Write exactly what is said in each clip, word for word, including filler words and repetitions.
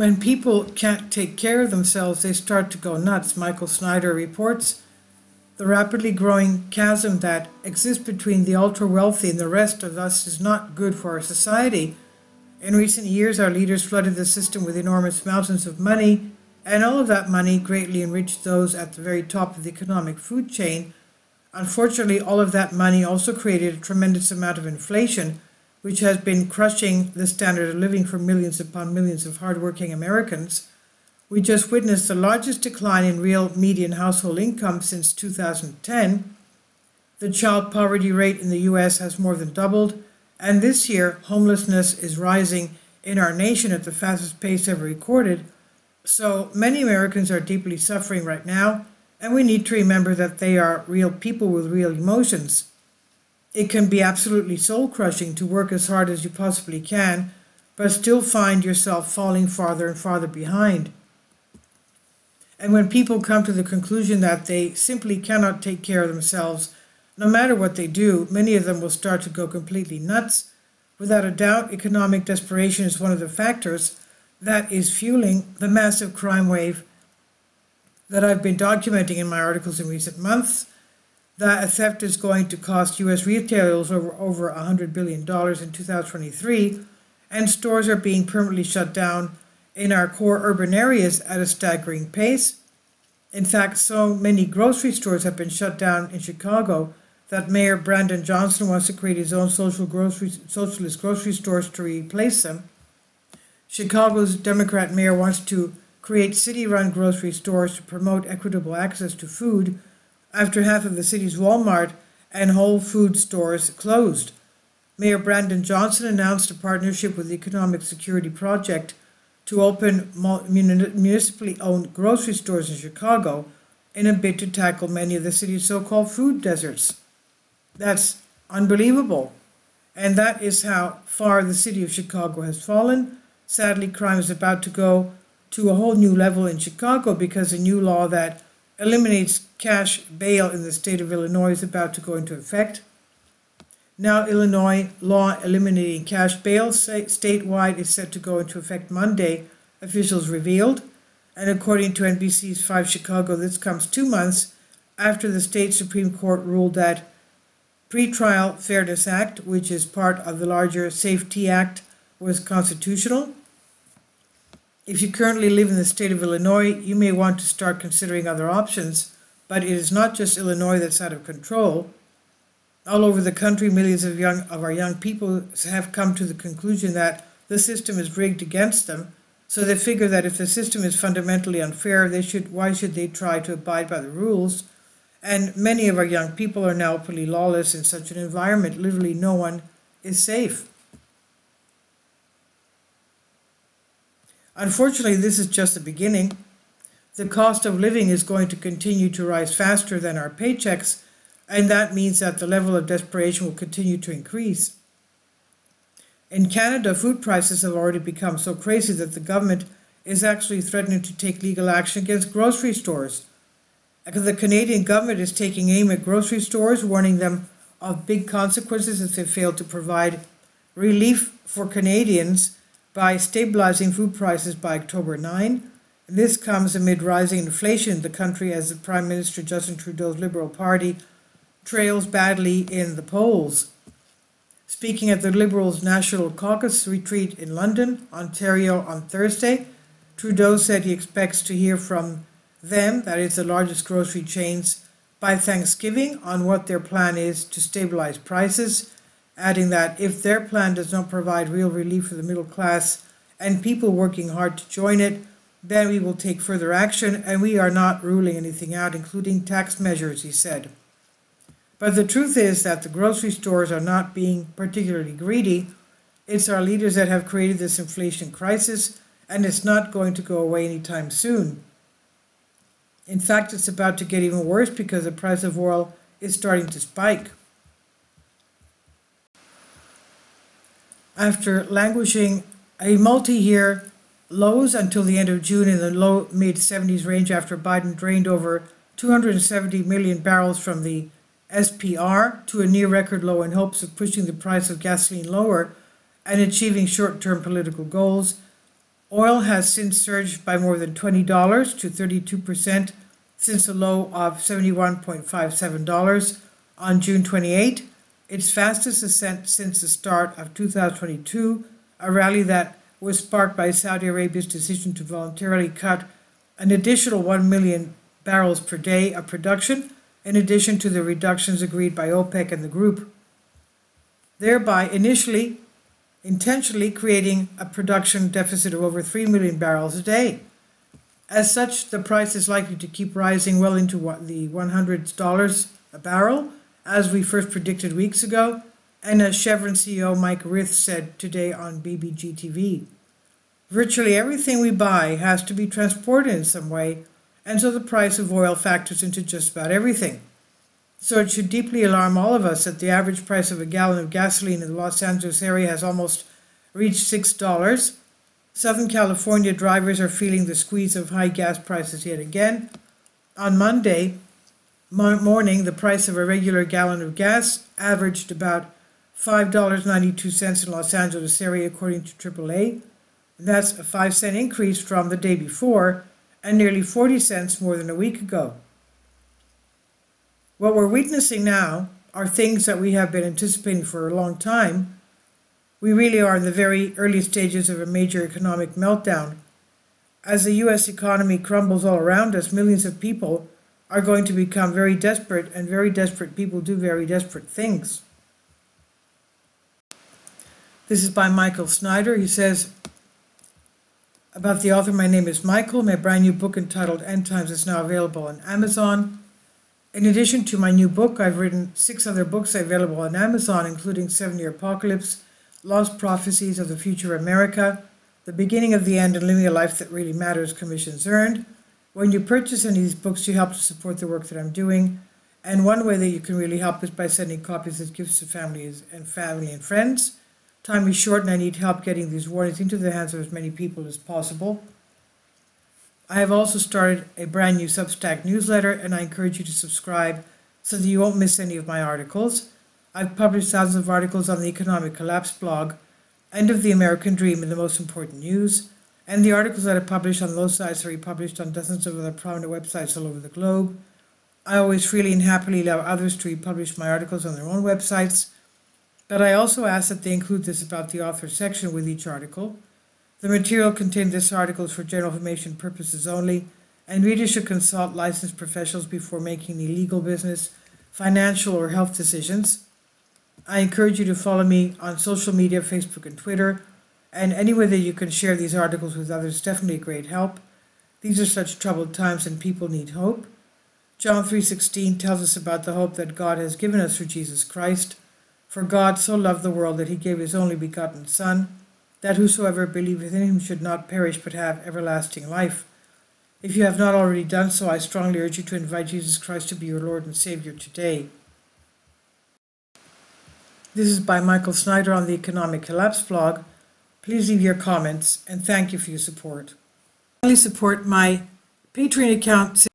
when people can't take care of themselves, they start to go nuts. Michael Snyder reports the rapidly growing chasm that exists between the ultra-wealthy and the rest of us is not good for our society. In recent years, our leaders flooded the system with enormous mountains of money, and all of that money greatly enriched those at the very top of the economic food chain. Unfortunately, all of that money also created a tremendous amount of inflation, which has been crushing the standard of living for millions upon millions of hardworking Americans. We just witnessed the largest decline in real median household income since two thousand ten. The child poverty rate in the U S has more than doubled, and this year homelessness is rising in our nation at the fastest pace ever recorded. So many Americans are deeply suffering right now, and we need to remember that they are real people with real emotions. It can be absolutely soul-crushing to work as hard as you possibly can, but still find yourself falling farther and farther behind. And when people come to the conclusion that they simply cannot take care of themselves, no matter what they do, many of them will start to go completely nuts. Without a doubt, economic desperation is one of the factors that is fueling the massive crime wave that I've been documenting in my articles in recent months. That theft is going to cost U S retailers over, over one hundred billion dollars in two thousand twenty-three, and stores are being permanently shut down in our core urban areas at a staggering pace. In fact, so many grocery stores have been shut down in Chicago that Mayor Brandon Johnson wants to create his own social grocery, socialist grocery stores to replace them. Chicago's Democrat mayor wants to create city-run grocery stores to promote equitable access to food, after half of the city's Walmart and Whole Foods stores closed. Mayor Brandon Johnson announced a partnership with the Economic Security Project to open municipally owned grocery stores in Chicago in a bid to tackle many of the city's so-called food deserts. That's unbelievable. And that is how far the city of Chicago has fallen. Sadly, crime is about to go to a whole new level in Chicago because a new law that eliminates cash bail in the state of Illinois is about to go into effect. Now, Illinois law eliminating cash bail statewide is set to go into effect Monday, officials revealed. And according to N B C's Five Chicago, this comes two months after the state Supreme Court ruled that Pre-trial Fairness Act, which is part of the larger Safety Act, was constitutional. If you currently live in the state of Illinois, you may want to start considering other options, but it is not just Illinois that's out of control. All over the country, millions of, young, of our young people have come to the conclusion that the system is rigged against them, so they figure that if the system is fundamentally unfair, they should, why should they try to abide by the rules? And many of our young people are now pretty lawless in such an environment. Literally no one is safe. Unfortunately, this is just the beginning. The cost of living is going to continue to rise faster than our paychecks, and that means that the level of desperation will continue to increase. In Canada, food prices have already become so crazy that the government is actually threatening to take legal action against grocery stores. The Canadian government is taking aim at grocery stores, warning them of big consequences if they fail to provide relief for Canadians by stabilizing food prices by October ninth. This comes amid rising inflation in the country as the Prime Minister Justin Trudeau's Liberal Party trails badly in the polls. Speaking at the Liberals' National Caucus retreat in London, Ontario on Thursday, Trudeau said he expects to hear from them, that is the largest grocery chains, by Thanksgiving on what their plan is to stabilize prices, adding that if their plan does not provide real relief for the middle class and people working hard to join it, then we will take further action, and we are not ruling anything out, including tax measures, he said. But the truth is that the grocery stores are not being particularly greedy. It's our leaders that have created this inflation crisis, and it's not going to go away anytime soon. In fact, it's about to get even worse because the price of oil is starting to spike. After languishing a multi-year lows until the end of June in the low-mid seventies range after Biden drained over two hundred seventy million barrels from the S P R to a near-record low in hopes of pushing the price of gasoline lower and achieving short-term political goals, Oil has since surged by more than twenty dollars to thirty-two percent since a low of seventy-one fifty-seven on June twenty-eighth, its fastest ascent since the start of two thousand twenty-two, a rally that was sparked by Saudi Arabia's decision to voluntarily cut an additional one million barrels per day of production, in addition to the reductions agreed by OPEC and the group, thereby initially intentionally creating a production deficit of over three million barrels a day. As such, the price is likely to keep rising well into the one hundred dollars a barrel, as we first predicted weeks ago, and as Chevron C E O Mike Rith said today on B B G T V. Virtually everything we buy has to be transported in some way, and so the price of oil factors into just about everything. So it should deeply alarm all of us that the average price of a gallon of gasoline in the Los Angeles area has almost reached six dollars. Southern California drivers are feeling the squeeze of high gas prices yet again. On Monday morning, the price of a regular gallon of gas averaged about five dollars and ninety-two cents in Los Angeles area, according to triple A. And that's a five cent increase from the day before, and nearly forty cents more than a week ago. What we're witnessing now are things that we have been anticipating for a long time. We really are in the very early stages of a major economic meltdown. As the U S economy crumbles all around us, millions of people are going to become very desperate, and very desperate people do very desperate things. This is by Michael Snyder. He says, about the author, my name is Michael. My brand new book entitled End Times is now available on Amazon. In addition to my new book, I've written six other books available on Amazon, including Seven-Year Apocalypse, Lost Prophecies of the Future America, The Beginning of the End, and Living a Life That Really Matters, Commissions Earned. When you purchase any of these books, you help to support the work that I'm doing. And one way that you can really help is by sending copies as gifts to families and family and friends. Time is short, and I need help getting these warnings into the hands of as many people as possible. I have also started a brand new Substack newsletter, and I encourage you to subscribe so that you won't miss any of my articles. I've published thousands of articles on the Economic Collapse blog, End of the American Dream, and the Most Important News, and the articles that I publish on those sites are republished on dozens of other prominent websites all over the globe. I always freely and happily allow others to republish my articles on their own websites, but I also ask that they include this about the author section with each article. The material contained in this article is for general information purposes only, and readers should consult licensed professionals before making any legal, business, financial, or health decisions. I encourage you to follow me on social media, Facebook and Twitter, and any way that you can share these articles with others is definitely a great help. These are such troubled times, and people need hope. John three sixteen tells us about the hope that God has given us through Jesus Christ. For God so loved the world that he gave his only begotten Son, that whosoever believeth in him should not perish but have everlasting life. If you have not already done so, I strongly urge you to invite Jesus Christ to be your Lord and Savior today. This is by Michael Snyder on the Economic Collapse blog. Please leave your comments, and thank you for your support. Finally, support my Patreon account.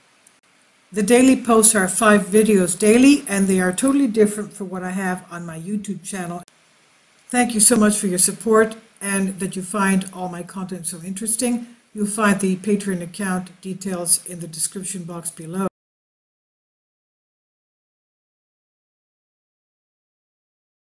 The daily posts are five videos daily, and they are totally different from what I have on my YouTube channel. Thank you so much for your support and that you find all my content so interesting. You'll find the Patreon account details in the description box below.